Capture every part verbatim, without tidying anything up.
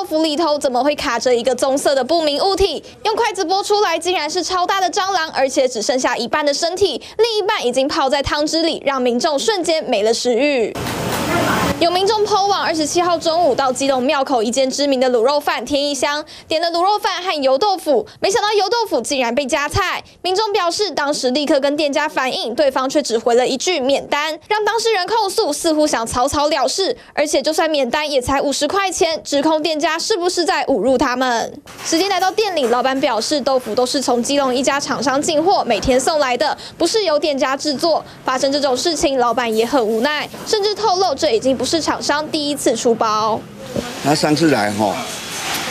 豆腐里头怎么会卡着一个棕色的不明物体？用筷子拨出来，竟然是超大的蟑螂，而且只剩下一半的身体，另一半已经泡在汤汁里，让民众瞬间没了食欲。 有民众 P O 网，二十七号中午到基隆庙口一间知名的卤肉饭天一香，点了卤肉饭和油豆腐，没想到油豆腐竟然被加菜。民众表示，当时立刻跟店家反映，对方却只回了一句免单，让当事人控诉，似乎想草草了事。而且就算免单也才五十块钱，指控店家是不是在侮辱他们？时间来到店里，老板表示，豆腐都是从基隆一家厂商进货，每天送来的，不是由店家制作。发生这种事情，老板也很无奈，甚至透露这已经不是 是厂商第一次出包，他上次来哈、哦，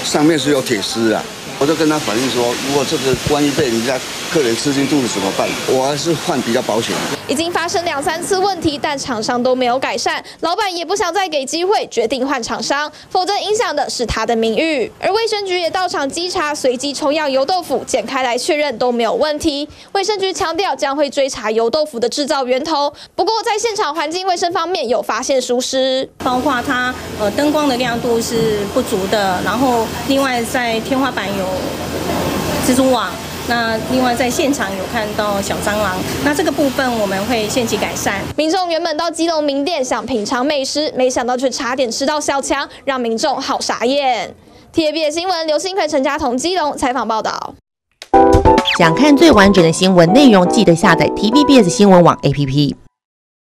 上面是有铁丝啊，我就跟他反映说，如果这个万一被人家客人吃进肚子怎么办？我还是换比较保险。已经发生两三次问题，但厂商都没有改善，老板也不想再给机会，决定换厂商，否则影响的是他的名誉。而卫生局也到场稽查，随机抽样油豆腐，检开来确认都没有问题。卫生局强调将会追查油豆腐的制造源头，不过在现场环境卫生方面有发现疏失，包括它呃灯光的亮度是不足的，然后另外在天花板有蜘蛛网。 那另外在现场有看到小蟑螂，那这个部分我们会限期改善。民众原本到基隆名店想品尝美食，没想到却差点吃到小强，让民众好傻眼。T V B 新闻刘新奎、陈家彤基隆采访报道。想看最完整的新闻内容，记得下载 T V B S 新闻网 A P P。